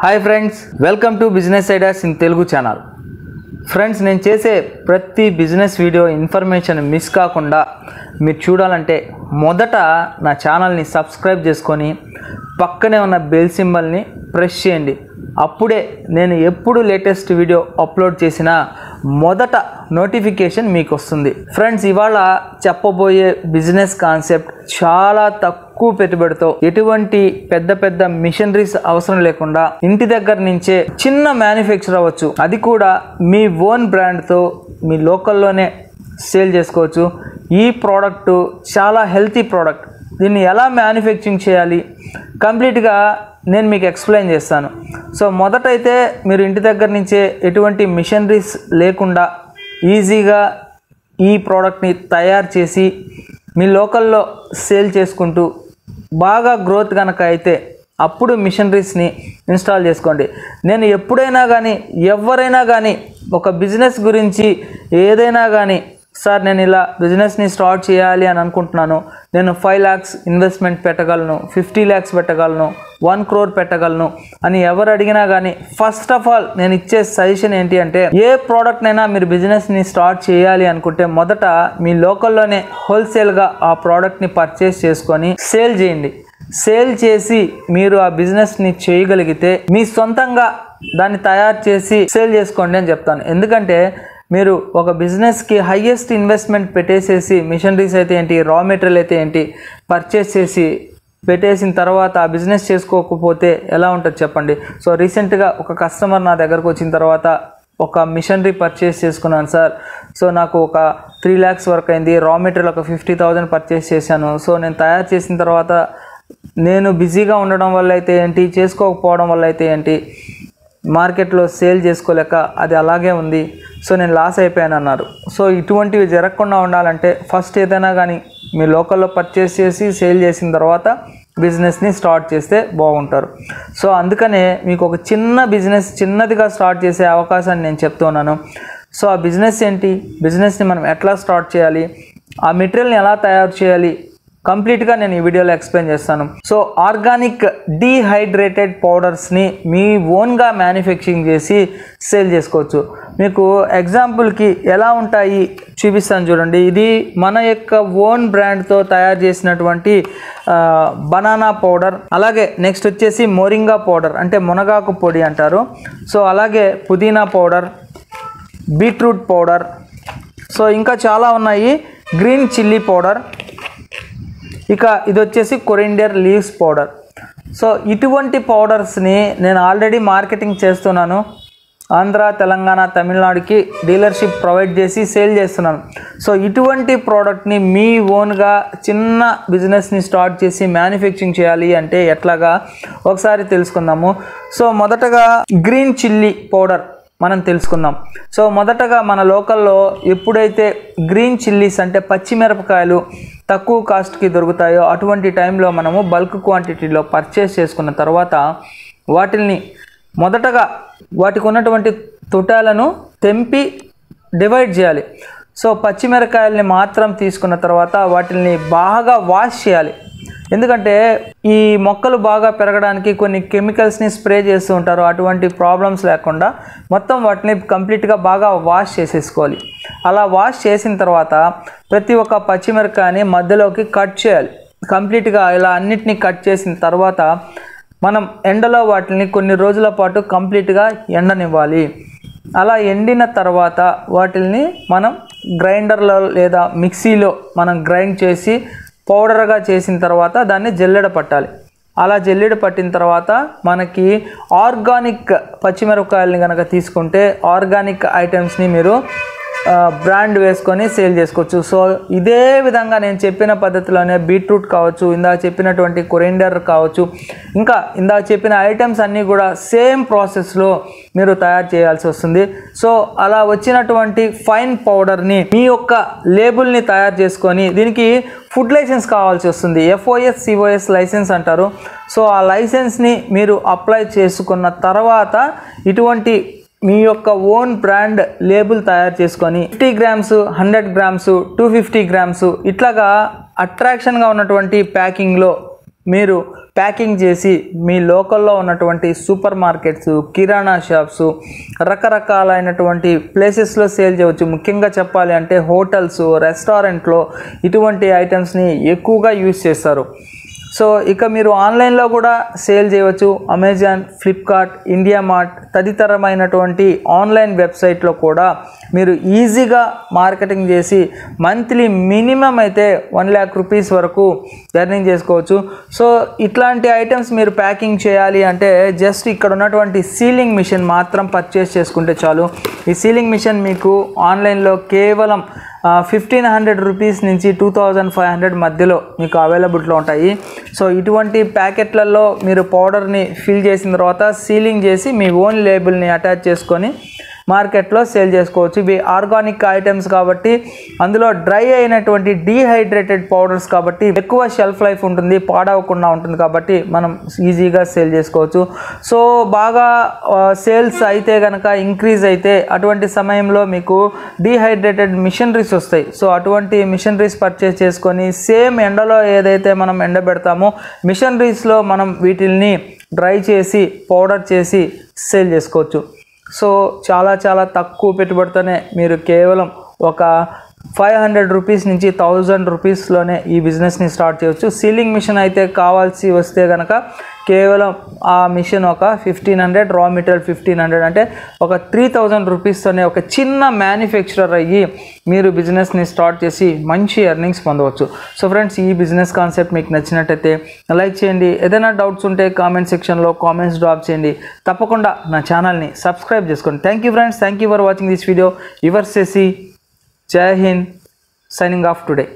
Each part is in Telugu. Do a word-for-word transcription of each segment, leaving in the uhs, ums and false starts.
Hi friends, welcome to business ideas in Telugu channel. Friends, నేను చేసే ప్రతి బిజినెస్ వీడియో ఇన్ఫర్మేషన్ మిస్ కాకుండా మీరు చూడాలంటే మొదట నా ఛానల్ ని సబ్స్క్రైబ్ చేసుకొని పక్కనే ఉన్న బెల్ సింబల్ ని ప్రెస్ చేయండి। అప్పుడే నేను ఎప్పుడు లేటెస్ట్ వీడియో అప్లోడ్ చేసినా మొదట నోటిఫికేషన్ మీకు వస్తుంది। ఫ్రెండ్స్, ఇవాళ చెప్పబోయే బిజినెస్ కాన్సెప్ట్ చాలా తక్కువ పెట్టుబడితో ఎటువంటి పెద్ద పెద్ద మిషనరీస్ అవసరం లేకుండా ఇంటి దగ్గర నుంచే చిన్న మ్యానుఫ్యాక్చర్ అవ్వచ్చు, అది కూడా మీ ఓన్ బ్రాండ్ తో మీ లోకల్ లోనే సేల్ చేసుకోవచ్చు। ఈ ప్రోడక్ట్ చాలా హెల్తీ ప్రోడక్ట్। దీన్ని ఎలా మ్యానుఫ్యాక్చరింగ్ చేయాలి కంప్లీట్ గా నేను మీకు ఎక్స్‌ప్లెయిన్ చేస్తాను। సో మొదటైతే మీరు ఇంటి దగ్గర నుంచే ఎటువంటి మిషనరీస్ లేకుండా ఈజీగా ఈ ప్రోడక్ట్ ని తయారు చేసి మీ లోకల్ లో సేల్ చేసుకుంటూ బాగా గ్రోత్ గనక అయితే అప్పుడు మిషనరీస్ ని ఇన్‌స్టాల్ చేసుకోండి। నేను ఎప్పుడైనా గానీ ఎవరైనా గానీ ఒక బిజినెస్ గురించి ఏదైనా గానీ సార్ నేను ఇలా బిజినెస్ ని స్టార్ట్ చేయాలి అని అనుకుంటున్నాను, నేను ఐదు లక్షలు ఇన్వెస్ట్మెంట్ పెట్టగలను, పది లక్షలు పెట్టగలను, ఒక కోటి పెట్టగలను అని ఎవరు అడిగినా గానీ ఫస్ట్ ఆఫ్ ఆల్ నేను ఇచ్చే సజెషన్ ఏంటి అంటే ఏ ప్రోడక్ట్ నైనా మీరు బిజినెస్ ని స్టార్ట్ చేయాలి అనుకుంటే మొదట మీ లోకల్ లోనే హోల్సేల్ గా ఆ ప్రోడక్ట్ ని పర్చేస్ చేసుకొని సేల్ చేయండి। సేల్ చేసి మీరు ఆ బిజినెస్ ని చేయగలిగితే మీ సొంతంగా దాన్ని తయారు చేసి సేల్ చేసుకోండి అని చెప్తాను। ఎందుకంటే మీరు ఒక బిజినెస్ కి హైయెస్ట్ ఇన్వెస్ట్మెంట్ పెట్టేసేసి మిషనరీస్ అయితే ఏంటి, రా మెటీరియల్ అయితే ఏంటి పర్చేస్ చేసి పెట్టేసిన తర్వాత ఆ బిజినెస్ చేసుకోకపోతే ఎలా ఉంటది చెప్పండి। సో రీసెంట్ గా ఒక కస్టమర్ నా దగ్గరికి వచ్చిన తర్వాత ఒక మిషనరీ పర్చేస్ చేసుకున్నాను సార్, సో నాకు ఒక మూడు లక్షల వరకు అయింది, రా మెటీరియల్ ఒక యాభై వేలు పర్చేస్ చేశాను। సో నేను తయారు చేసిన తర్వాత నేను బిజీగా ఉండడం వల్ల అయితే ఏంటి, చేసుకోకపోవడం వల్ల అయితే ఏంటి, మార్కెట్లో సేల్ చేసుకోలేక అది అలాగే ఉంది, సో నేను లాస్ అయిపోయాను అన్నారు। సో ఇటువంటివి జరగకుండా ఉండాలంటే ఫస్ట్ ఏదైనా కానీ మీ లోకల్లో పర్చేస్ చేసి సేల్ చేసిన తర్వాత బిజినెస్ని స్టార్ట్ చేస్తే బాగుంటారు। సో అందుకనే మీకు ఒక చిన్న బిజినెస్ చిన్నదిగా స్టార్ట్ చేసే అవకాశాన్ని నేను చెప్తున్నాను। సో ఆ బిజినెస్ ఏంటి, బిజినెస్ని మనం ఎట్లా స్టార్ట్ చేయాలి, ఆ మెటీరియల్ని ఎలా తయారు చేయాలి कंप्लीट గా నేను ఈ వీడియోలో ఎక్స్‌ప్లెయిన్ చేస్తాను। సో ఆర్గానిక్ డిహైడ్రేటెడ్ పౌడర్స్ ని మీ ఓన్ గా మ్యానుఫ్యాక్చరింగ్ చేసి సేల్ చేసుకోవచ్చు। మీకు ఎగ్జాంపుల్ కి ఎలా ఉంటాయి చూపిస్తాను చూడండి। ఇది మన యొక్క ఓన్ బ్రాండ్ తో తయారు చేసినటువంటి బనానా పౌడర్, అలాగే నెక్స్ట్ వచ్చేసి మోరింగా పౌడర్ అంటే మునగాకు పొడి అంటారు। సో అలాగే పుదీనా పౌడర్, బీట్రూట్ పౌడర్, సో ఇంకా చాలా ఉన్నాయి, గ్రీన్ చిల్లీ పౌడర్, ఇక ఇది వచ్చేసి కొరిండర్ లీవ్స్ పౌడర్। సో ఇటువంటి పౌడర్స్ ని నేను ఆల్రెడీ మార్కెటింగ్ చేస్తున్నాను, ఆంధ్ర తెలంగాణ తమిళనాడుకి డీలర్షిప్ ప్రొవైడ్ చేసి సేల్ చేస్తున్నాను। సో ఇటువంటి ప్రోడక్ట్ ని మీ ఓన్ గా చిన్న బిజినెస్ ని స్టార్ట్ చేసి మ్యానుఫ్యాక్చరింగ్ చేయాలి అంటే ఎట్లాగా ఒకసారి తెలుసుకుందాము। సో మొదటగా గ్రీన్ చిల్లీ పౌడర్ మనం తెలుసుకుందాం। సో మొదటగా మన లోకల్లో ఎప్పుడైతే గ్రీన్ చిల్లీస్ అంటే పచ్చిమిరపకాయలు తక్కువ కాస్ట్ కి దొరుకుతాయో అటువంటి టైంలో మనము బల్క్ క్వాంటిటీలో పర్చేస్ చేసుకున్న తర్వాత వాటిల్ని మొదటగా వాటికి ఉన్నటువంటి తొటాలను తెంపి డివైడ్ చేయాలి। సో పచ్చిమిరపకాయల్ని మాత్రం తీసుకున్న తర్వాత వాటిల్ని బాగా వాష్ చేయాలి। ఎందుకంటే ఈ మొక్కలు బాగా పెరగడానికి కొన్ని కెమికల్స్ ని స్ప్రే చేస్తూ ఉంటారు, అటువంటి ప్రాబ్లమ్స్ లేకుండా మొత్తం వాటిని కంప్లీట్ గా బాగా వాష్ చేసేసుకోవాలి। అలా వాష్ చేసిన తర్వాత ప్రతి ఒక్క పచ్చిమిరపకాయని మధ్యలోకి కట్ చేయాలి కంప్లీట్ గా। ఇలా అన్నిటిని కట్ చేసిన తర్వాత మనం ఎండలో వాటిని కొన్ని రోజుల పాటు కంప్లీట్ గా ఎండనివ్వాలి। అలా ఎండిన తర్వాత వాటిని మనం గ్రైండర్లో లేదా మిక్సీలో మనం గ్రైండ్ చేసి పౌడర్ గా చేసిన తర్వాత దాన్ని జల్లెడ పట్టాలి। అలా జల్లెడ పట్టిన తర్వాత మనకి ఆర్గానిక్ పచ్చిమిరపకాయల్ని గనక తీసుకుంటే ఆర్గానిక్ ఐటమ్స్ ని మీరు బ్రాండ్ వేసుకొని సేల్ చేసుకోవచ్చు। సో ఇదే విధంగా నేను చెప్పిన పద్ధతిలోనే బీట్రూట్ కావచ్చు, ఇందా చెప్పినటువంటి కొరిండర్ కావచ్చు, ఇంకా ఇందా చెప్పిన ఐటమ్స్ అన్నీ కూడా సేమ్ ప్రాసెస్ లో మీరు తయారు చేయాల్సి వస్తుంది। సో అలా వచ్చినటువంటి ఫైన్ పౌడర్ ని మీ యొక్క లేబుల్ ని తయారు చేసుకొని దీనికి ఫుడ్ లైసెన్స్ కావాల్సి వస్తుంది, ఎఫ్ఓఎస్ సిఓఎస్ లైసెన్స్ అంటారు। సో ఆ లైసెన్స్ ని మీరు అప్లై చేసుకున్న తర్వాత ఇటువంటి మీ యొక్క ఓన్ బ్రాండ్ లేబుల్ తయారు చేసుకొని యాభై గ్రామ్స్, వంద గ్రామ్స్, నూట యాభై గ్రామ్స్ ఇట్లాగా అట్రాక్షన్ గా ఉన్నటువంటి ప్యాకింగ్ లో మీరు ప్యాకింగ్ చేసి మీ లోకల్లో ఉన్నటువంటి సూపర్ మార్కెట్స్ కిరాణా షాప్స్ రకరకాలైనటువంటి ప్లేసెస్ లో సేల్ చేయవచ్చు। ముఖ్యంగా చెప్పాలి అంటే హోటల్స్ రెస్టారెంట్ లో ఇటువంటి ఐటమ్స్ ని ఎక్కువగా యూస్ చేస్తారు। సో ఇక మీరు ఆన్లైన్ లో కూడా సేల్ చేయవచ్చు। అమెజాన్ ఫ్లిప్కార్ట్ ఇండియా మార్ట్ తదితరమైనటువంటి ఆన్లైన్ వెబ్సైట్ లో కూడా మీరు ఈజీగా మార్కెటింగ్ చేసి మంత్లీ మినిమం అయితే ఒక లక్ష రూపాయస్ వరకు ఎర్నింగ్ చేసుకోవచ్చు। సో ఇట్లాంటి ఐటమ్స్ మీరు ప్యాకింగ్ చేయాలి అంటే జస్ట్ ఇక్కడ ఉన్నటువంటి సీలింగ్ మిషన్ మాత్రం పర్చేస్ చేసుకుంటే చాలు। ఈ సీలింగ్ మిషన్ మీకు ఆన్లైన్ లో కేవలం फिफ्टीन हंड्रेड रूपीस नीचे टू थाउजेंड फाइव हंड्रेड मध्य अवैलबल उठाई। सो इटुवंटि पैकेट्ललो मीरु पौडर नी फिल चेसिन तर्वात सीलिंग चेसी मी ओन लेबल नी अटैच चेसुकोनी मार्केट लो सेल चेसुकोवच्चु। इवि आर्गानिक आइटम्स काबट्टी अंदुलो ड्राई अयिनटुवंटि डीहाइड्रेटेड पौडर्स काबट्टी एक्कुव शेल्फ लाइफ उंटुंदी पाडवकुंडा उंटुंदी काबट्टी मनं ईजीगा सेल चेसुकोवच्चु। सो बागा सेल्स अयिते गनुक इंक्रीज अयिते अटुवंटि समयंलो मीकु डीहाइड्रेटेड मिशनरीस वस्तायि। सो अटुवंटि मिशनरीस पर्चेस चेसुकोनि सेम एंडलो एदैते मनं एंडबेडतामो मिशनरीस लो मनं वीटिल्नि ड्राई चेसी पौडर चेसी सेल चेसुकोवच्चु। సో చాలా చాలా తక్కువ పెట్టుబడితోనే మీరు కేవలం ఒక ఫైవ్ హండ్రెడ్ రూపాయస్ నుంచి वन थाउज़ेंड రూపాయస్ లోనే ఈ బిజినెస్ ని స్టార్ట్ చేయొచ్చు। సీలింగ్ మిషన్ అయితే కావాల్సి వస్తే గనక కేవలం ఆ మిషన్ ఒక fifteen hundred raw material fifteen hundred అంటే ఒక थ्री थाउज़ेंड రూపాయస్ తోనే ఒక చిన్న మ్యానుఫ్యాక్చరర్ అయ్యి మీరు బిజినెస్ ని స్టార్ట్ చేసి మంచి ఎర్నింగ్స్ పొందవచ్చు। సో ఫ్రెండ్స్ ఈ బిజినెస్ కాన్సెప్ట్ మీకు నచ్చినట్లయితే లైక్ చేయండి। ఏదైనా డౌట్స్ ఉంటే కామెంట్ సెక్షన్ లో కామెంట్స్ డ్రాప్ చేయండి। తప్పకుండా నా ఛానల్ ని సబ్స్క్రైబ్ చేసుకోండి। Thank you friends, thank you for watching this video. Your సేసి जय हिंद, signing off today.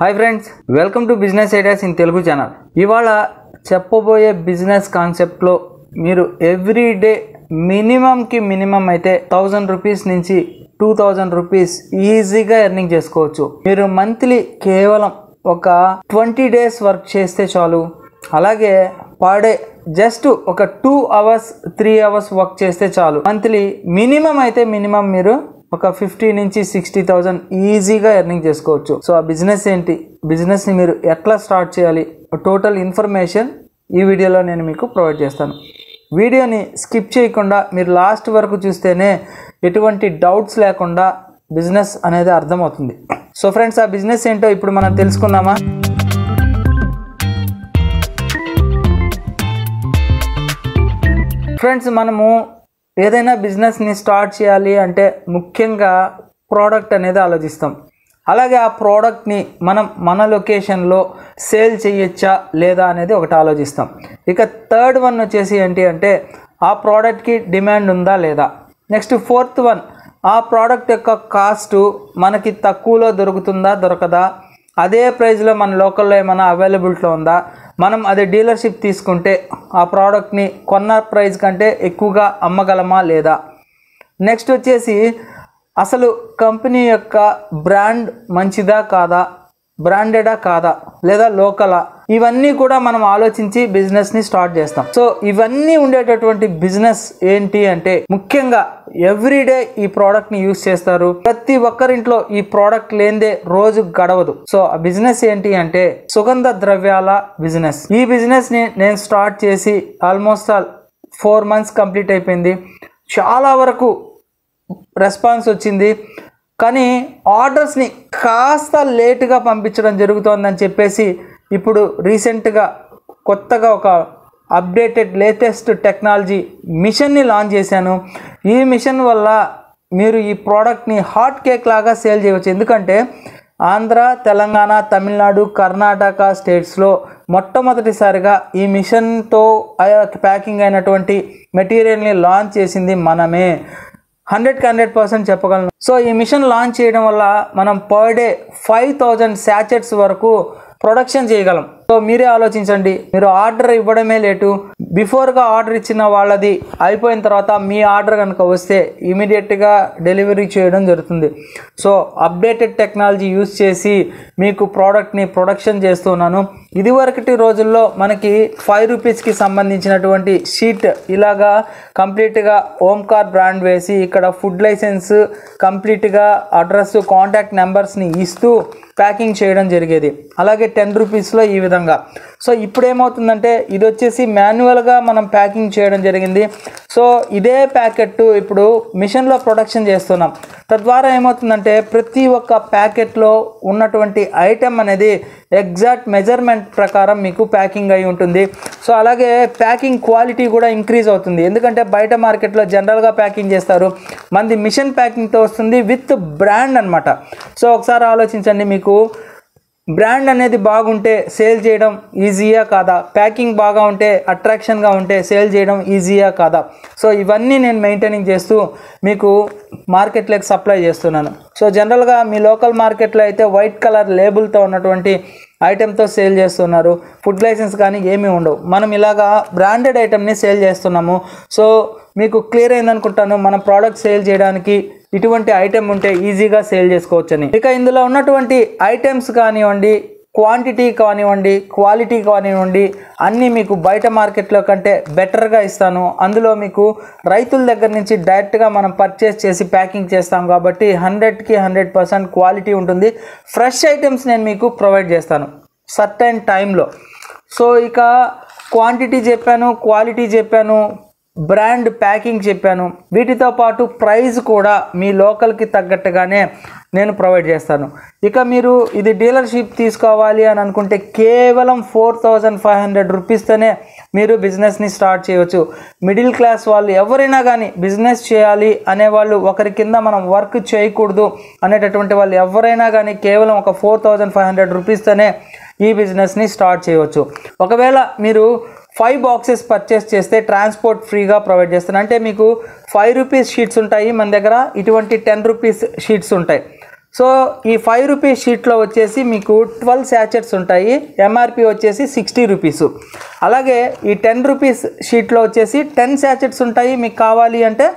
Hi friends, welcome to business ideas in Telugu channel. इवाल चेप्पबोये बिजनेस कांसेप्ट लो मीरू एवरीडे मिनिमम की मिनिमम अयिते वन थाउज़ेंड रूपीस नुंची टू थाउज़ेंड रूपीस ईजीगा एर्निंग चेसुकोवच्चु। मीरू मंथली केवलम ఒక ట్వంటీ డేస్ వర్క్ చేస్తే చాలు. అలాగే పర్ డే జస్ట్ ఒక two hours three hours work చేస్తే చాలు. మంత్లీ మినిమం అయితే మినిమం మీరు ఒక ఫిఫ్టీ నుంచి సిక్స్టీ థౌజండ్ ఈజీగా ఎర్నింగ్ చేసుకోవచ్చు. సో ఆ బిజినెస్ ఏంటి, బిజినెస్ని మీరు ఎట్లా స్టార్ట్ చేయాలి, టోటల్ ఇన్ఫర్మేషన్ ఈ వీడియోలో నేను మీకు ప్రొవైడ్ చేస్తాను. వీడియోని స్కిప్ చేయకుండా మీరు లాస్ట్ వరకు చూస్తేనే ఎటువంటి డౌట్స్ లేకుండా బిజినెస్ అనేది అర్థమవుతుంది. సో ఫ్రెండ్స్, ఆ బిజినెస్ ఏంటో ఇప్పుడు మనం తెలుసుకుందామా? ఫ్రెండ్స్, మనము ఏదైనా బిజినెస్ని స్టార్ట్ చేయాలి అంటే ముఖ్యంగా ప్రోడక్ట్ అనేది ఆలోచిస్తాం. అలాగే ఆ ప్రోడక్ట్ని మనం మన లొకేషన్లో సేల్ చేయొచ్చా లేదా అనేది ఒకటి ఆలోచిస్తాం. ఇక థర్డ్ వన్ వచ్చేసి ఏంటి అంటే ఆ ప్రోడక్ట్కి డిమాండ్ ఉందా లేదా. నెక్స్ట్ ఫోర్త్ వన్, ఆ ప్రోడక్ట్ యొక్క కాస్టు మనకి తక్కువలో దొరుకుతుందా దొరకదా, అదే ప్రైస్లో మన లోకల్లో ఏమైనా అవైలబిలిటీలో ఉందా, మనం అది డీలర్షిప్ తీసుకుంటే ఆ ప్రోడక్ట్ని కొన్న ప్రైస్ కంటే ఎక్కువగా అమ్మగలమా లేదా. నెక్స్ట్ వచ్చేసి అసలు కంపెనీ యొక్క బ్రాండ్ మంచిదా కాదా, బ్రాండెడా కాదా లేదా లోకలా, ఇవన్నీ కూడా మనం ఆలోచించి బిజినెస్ని స్టార్ట్ చేస్తాం. సో ఇవన్నీ ఉండేటటువంటి బిజినెస్ ఏంటి అంటే ముఖ్యంగా ఎవ్రీడే ఈ ప్రోడక్ట్ని యూజ్ చేస్తారు. ప్రతి ఒక్కరింట్లో ఈ ప్రోడక్ట్ లేనిదే రోజు గడవదు. సో ఆ బిజినెస్ ఏంటి అంటే సుగంధ ద్రవ్యాల బిజినెస్. ఈ బిజినెస్ని నేను స్టార్ట్ చేసి almost all four months complete అయిపోయింది. చాలా వరకు రెస్పాన్స్ వచ్చింది, కానీ ఆర్డర్స్ని కాస్త లేటుగా పంపించడం జరుగుతోందని చెప్పేసి ఇప్పుడు రీసెంట్గా కొత్తగా ఒక అప్డేటెడ్ లేటెస్ట్ టెక్నాలజీ మిషన్ని లాంచ్ చేశాను. ఈ మిషన్ వల్ల మీరు ఈ ప్రోడక్ట్ని హాట్ కేక్ లాగా సేల్ చేయవచ్చు. ఎందుకంటే ఆంధ్ర, తెలంగాణ, తమిళనాడు, కర్ణాటక స్టేట్స్లో మొట్టమొదటిసారిగా ఈ మిషన్తో ప్యాకింగ్ అయినటువంటి మెటీరియల్ని లాంచ్ చేసింది మనమే. హండ్రెడ్కి హండ్రెడ్ పర్సెంట్ చెప్పగలను. సో ఈ మిషన్ లాంచ్ చేయడం వల్ల మనం per day five thousand sachets వరకు ప్రొడక్షన్ చేయగలం. సో మీరే ఆలోచించండి, మీరు ఆర్డర్ ఇవ్వడమే లేటు, బిఫోర్గా ఆర్డర్ ఇచ్చిన వాళ్ళది అయిపోయిన తర్వాత మీ ఆర్డర్ కనుక వస్తే ఇమీడియట్గా డెలివరీ చేయడం జరుగుతుంది. సో అప్డేటెడ్ టెక్నాలజీ యూజ్ చేసి మీకు ప్రోడక్ట్ని ప్రొడక్షన్ చేస్తున్నాను. ఇదివరకటి రోజుల్లో మనకి ఫైవ్ రూపీస్కి సంబంధించినటువంటి షీట్ ఇలాగా కంప్లీట్గా ఓంకార్ బ్రాండ్ వేసి ఇక్కడ ఫుడ్ లైసెన్స్ కంప్లీట్గా అడ్రస్, కాంటాక్ట్ నెంబర్స్ని ఇస్తూ ప్యాకింగ్ చేయడం జరిగేది. అలాగే టెన్ రూపీస్లో ఈ విధంగా. సో ఇప్పుడు ఏమవుతుందంటే ఇది వచ్చేసి మాన్యువల్గా మనం ప్యాకింగ్ చేయడం జరిగింది. సో ఇదే ప్యాకెట్ ఇప్పుడు మిషన్లో ప్రొడక్షన్ చేస్తున్నాం. తద్వారా ఏమవుతుందంటే ప్రతి ఒక్క ప్యాకెట్లో ఉన్నటువంటి ఐటెం అనేది ఎగ్జాక్ట్ మెజర్మెంట్ ప్రకారం మీకు ప్యాకింగ్ అయి ఉంటుంది. సో అలాగే ప్యాకింగ్ క్వాలిటీ కూడా ఇంక్రీజ్ అవుతుంది. ఎందుకంటే బయట మార్కెట్లో జనరల్గా ప్యాకింగ్ చేస్తారు, మనది మిషన్ ప్యాకింగ్తో వస్తుంది విత్ బ్రాండ్ అనమాట. సో ఒకసారి ఆలోచించండి, మీకు బ్రాండ్ అనేది బాగుంటే సేల్ చేయడం ఈజీయా కాదా, ప్యాకింగ్ బాగా ఉంటే అట్రాక్షన్గా ఉంటే సేల్ చేయడం ఈజీయా కాదా. సో ఇవన్నీ నేను మెయింటైనింగ్ చేస్తూ మీకు మార్కెట్లోకి సప్లై చేస్తున్నాను. సో జనరల్గా మీ లోకల్ మార్కెట్లో అయితే వైట్ కలర్ లేబుల్తో ఉన్నటువంటి ఐటెంతో సేల్ చేస్తున్నారు, ఫుడ్ లైసెన్స్ కానీ ఏమీ ఉండవు. మనం ఇలాగా బ్రాండెడ్ ఐటెంని సేల్ చేస్తున్నాము. సో మీకు క్లియర్ అయిందనుకుంటాను, మన ప్రోడక్ట్ సేల్ చేయడానికి ఇటువంటి ఐటెం ఉంటే ఈజీగా సేల్ చేసుకోవచ్చని. ఇక ఇందులో ఉన్నటువంటి ఐటమ్స్ కానివ్వండి, క్వాంటిటీ కానివ్వండి, క్వాలిటీ కానివ్వండి, అన్నీ మీకు బయట మార్కెట్లో కంటే బెటర్గా ఇస్తాను. అందులో మీకు రైతుల దగ్గర నుంచి డైరెక్ట్గా మనం పర్చేస్ చేసి ప్యాకింగ్ చేస్తాం కాబట్టి హండ్రెడ్కి హండ్రెడ్ పర్సెంట్ క్వాలిటీ ఉంటుంది. ఫ్రెష్ ఐటమ్స్ నేను మీకు ప్రొవైడ్ చేస్తాను సర్టెన్ టైంలో. సో ఇక క్వాంటిటీ చెప్పాను, క్వాలిటీ చెప్పాను, బ్రాండ్ ప్యాకింగ్ చెప్పాను, వీటితో పాటు ప్రైస్ కూడా మీ లోకల్కి తగ్గట్టుగానే నేను ప్రొవైడ్ చేస్తాను. ఇక మీరు ఇది డీలర్షిప్ తీసుకోవాలి అని అనుకుంటే కేవలం ఫోర్ థౌజండ్ ఫైవ్ హండ్రెడ్ రూపీస్తోనే మీరు బిజినెస్ని స్టార్ట్ చేయవచ్చు. మిడిల్ క్లాస్ వాళ్ళు ఎవరైనా కానీ బిజినెస్ చేయాలి అనేవాళ్ళు, ఒకరి కింద మనం వర్క్ చేయకూడదు అనేటటువంటి వాళ్ళు ఎవరైనా కానీ కేవలం ఒక ఫోర్ థౌజండ్ ఫైవ్ హండ్రెడ్ రూపీస్తోనే ఈ బిజినెస్ని స్టార్ట్ చేయవచ్చు. ఒకవేళ మీరు ఫైవ్ బాక్సెస్ పర్చేస్ చేస్తే ట్రాన్స్పోర్ట్ ఫ్రీగా ప్రొవైడ్ చేస్తాను. అంటే మీకు ఫైవ్ రూపీస్ షీట్స్ ఉంటాయి మన దగ్గర, ఇటువంటి టెన్ రూపీస్ షీట్స్ ఉంటాయి. సో ఈ ఫైవ్ రూపీస్ షీట్లో వచ్చేసి మీకు ట్వెల్వ్ శాచెట్స్ ఉంటాయి, ఎంఆర్పి వచ్చేసి సిక్స్టీ రూపీస్. అలాగే ఈ టెన్ రూపీస్ షీట్లో వచ్చేసి టెన్ శాచెట్స్ ఉంటాయి, మీకు కావాలి అంటే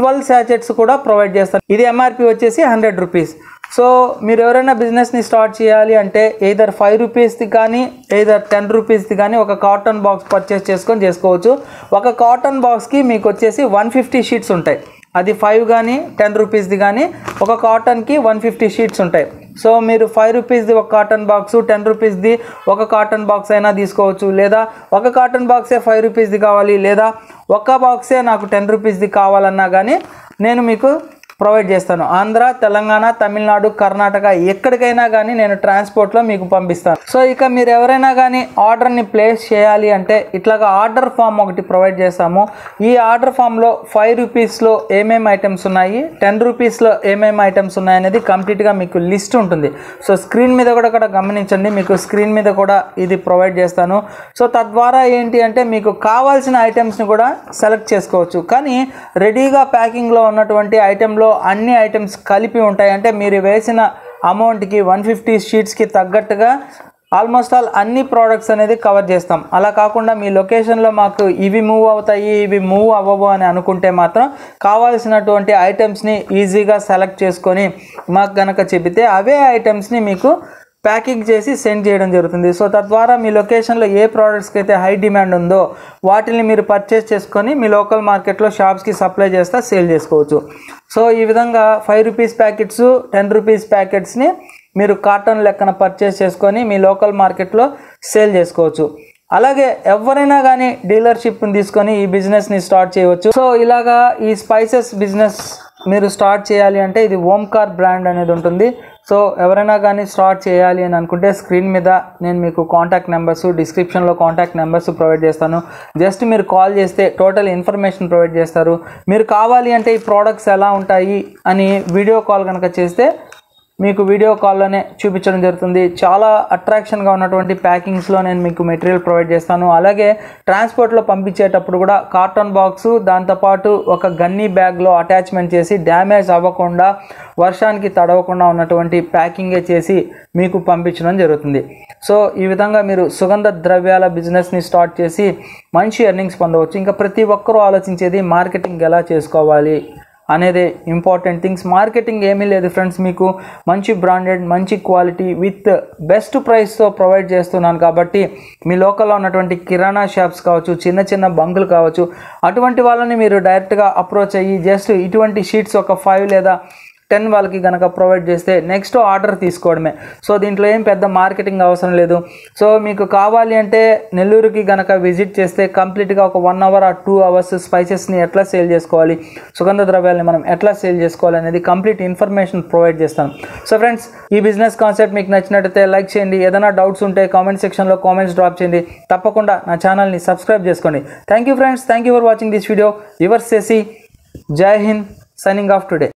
ట్వెల్వ్ శాచెట్స్ కూడా ప్రొవైడ్ చేస్తాను. ఇది ఎంఆర్పి వచ్చేసి హండ్రెడ్ రూపీస్. సో మీరు ఎవరైనా బిజినెస్ ని స్టార్ట్ చేయాలి అంటే either five rupees ది గాని either ten rupees ది గాని ఒక కాటన్ బాక్స్ purchase చేసుకొని చేసుకోవచ్చు। ఒక కాటన్ బాక్స్ కి మీకు వచ్చేసి one fifty sheets ఉంటాయి। అది five గాని ten rupees ది గాని ఒక కాటన్ కి one fifty sheets ఉంటాయి। సో మీరు five rupees ది ఒక కాటన్ బాక్స్ ten rupees ది ఒక కాటన్ బాక్స్ అయినా తీసుకోవచ్చు, లేదా ఒక కాటన్ బాక్సే five rupees ది కావాలి, లేదా ఒక బాక్సే నాకు ten rupees ది కావాలన్నా గాని నేను మీకు ప్రొవైడ్ చేస్తాను। ఆంధ్ర, తెలంగాణ, తమిళనాడు, కర్ణాటక ఎక్కడికైనా గాని నేను ట్రాన్స్‌పోర్ట్ లో మీకు పంపిస్తాను। సో ఇక మీరు ఎవరైనా గాని ఆర్డర్ ని ప్లేస్ చేయాలి అంటే ఇట్లాగా ఆర్డర్ ఫామ్ ఒకటి ప్రొవైడ్ చేస్తాము। ఈ ఆర్డర్ ఫామ్ లో five rupees లో ఏమేం ఐటమ్స్ ఉన్నాయి, ten rupees లో ఏమేం ఐటమ్స్ ఉన్నాయి అనేది కంప్లీట్ గా మీకు లిస్ట్ ఉంటుంది। సో స్క్రీన్ మీద కూడా కూడా గమనించండి, మీకు స్క్రీన్ మీద కూడా ఇది ప్రొవైడ్ చేస్తాను। సో తద్వారా ఏంటి అంటే మీకు కావాల్సిన ఐటమ్స్ ని కూడా సెలెక్ట్ చేసుకోవచ్చు। కానీ రెడీగా ప్యాకింగ్ లో ఉన్నటువంటి ఐటమ్ లో అన్ని ఐటమ్స్ కలిపి ఉంటాయి అంటే మీరు వేసిన అమౌంట్ కి one fifty sheets కి తగ్గట్టుగా ఆల్మోస్ట్ ఆల్ అన్ని ప్రొడక్ట్స్ అనేది కవర్ చేస్తాం। అలా కాకుండా మీ లొకేషన్ లో మాకు ఇవి మూవ్ అవుతాయి, ఇవి మూవ్ అవ్వవు అని అనుకుంటే మాత్రం కావాల్సినటువంటి ఐటమ్స్ ని ఈజీగా సెలెక్ట్ చేసుకొని మాకు గనక చెబితే అవే ఐటమ్స్ ని మీకు ప్యాకింగ్ చేసి సెండ్ చేయడం జరుగుతుంది। సో తద్వారా మీ లొకేషన్లో ఏ ప్రోడక్ట్స్కి అయితే హై డిమాండ్ ఉందో వాటిని మీరు పర్చేస్ చేసుకొని మీ లోకల్ మార్కెట్లో షాప్స్కి సప్లై చేస్తా సేల్ చేసుకోవచ్చు। సో ఈ విధంగా five rupees packets ten rupees ప్యాకెట్స్ని మీరు కాటన్ లెక్కన పర్చేస్ చేసుకొని మీ లోకల్ మార్కెట్లో సేల్ చేసుకోవచ్చు। అలాగే ఎవరైనా కానీ డీలర్షిప్ని తీసుకొని ఈ బిజినెస్ని స్టార్ట్ చేయవచ్చు। సో ఇలాగా ఈ స్పైసెస్ బిజినెస్ మీరు స్టార్ట్ చేయాలి అంటే ఇది ఓంకార్ బ్రాండ్ అనేది ఉంటుంది। సో ఎవరైనా కానీ స్టార్ట్ చేయాలి అని అనుకుంటే స్క్రీన్ మీద నేను మీకు కాంటాక్ట్ నెంబర్స్, డిస్క్రిప్షన్లో కాంటాక్ట్ నెంబర్స్ ప్రొవైడ్ చేస్తాను। జస్ట్ మీరు కాల్ చేస్తే టోటల్ ఇన్ఫర్మేషన్ ప్రొవైడ్ చేస్తారు। మీరు కావాలి అంటే ఈ ప్రోడక్ట్స్ ఎలా ఉంటాయి అని వీడియో కాల్ కనుక చేస్తే మీకు వీడియో కాల్లోనే చూపించడం జరుగుతుంది। చాలా అట్రాక్షన్గా ఉన్నటువంటి ప్యాకింగ్స్లో నేను మీకు మెటీరియల్ ప్రొవైడ్ చేస్తాను। అలాగే ట్రాన్స్పోర్ట్లో పంపించేటప్పుడు కూడా కార్టన్ బాక్సు దాంతోపాటు ఒక గన్నీ బ్యాగ్లో అటాచ్మెంట్ చేసి డ్యామేజ్ అవ్వకుండా వర్షానికి తడవకుండా ఉన్నటువంటి ప్యాకింగే చేసి మీకు పంపించడం జరుగుతుంది। సో ఈ విధంగా మీరు సుగంధ ద్రవ్యాల బిజినెస్ని స్టార్ట్ చేసి మంచి ఎర్నింగ్స్ పొందవచ్చు। ఇంకా ప్రతి ఒక్కరూ ఆలోచించేది మార్కెటింగ్ ఎలా చేసుకోవాలి అనేది ఇంపార్టెంట్ థింగ్స్। మార్కెటింగ్ ఏమీ లేదు ఫ్రెండ్స్, మీకు మంచి బ్రాండెడ్, మంచి క్వాలిటీ విత్ బెస్ట్ ప్రైస్తో ప్రొవైడ్ చేస్తున్నాను కాబట్టి మీ లోకల్లో ఉన్నటువంటి కిరాణా షాప్స్ కావచ్చు, చిన్న చిన్న బంకులు కావచ్చు, అటువంటి వాళ్ళని మీరు డైరెక్ట్గా అప్రోచ్ అయ్యి జస్ట్ ఇటువంటి షీట్స్ ఒక ఫైవ్ లేదా టెన్ వాళ్ళకి కనుక ప్రొవైడ్ చేస్తే నెక్స్ట్ ఆర్డర్ తీసుకోవడమే। సో దీంట్లో ఏం పెద్ద మార్కెటింగ్ అవసరం లేదు। సో మీకు కావాలి అంటే నెల్లూరుకి కనుక విజిట్ చేస్తే కంప్లీట్గా ఒక వన్ అవర్ ఆ టూ అవర్స్ స్పైసెస్ని ఎట్లా సేల్ చేసుకోవాలి, సుగంధ ద్రవ్యాలని మనం ఎట్లా సేల్ చేసుకోవాలి అనేది కంప్లీట్ ఇన్ఫర్మేషన్ ప్రొవైడ్ చేస్తాను। సో ఫ్రెండ్స్, ఈ బిజినెస్ కాన్సెప్ట్ మీకు నచ్చినట్టయితే లైక్ చేయండి, ఏదైనా డౌట్స్ ఉంటే కామెంట్ సెక్షన్లో కామెంట్స్ డ్రాప్ చేయండి, తప్పకుండా నా ఛానల్ని సబ్స్క్రైబ్ చేసుకోండి। Thank you friends, thank you for watching this video, రివర్స్ చేసి జై హింద్, సైనింగ్ ఆఫ్ టుడే।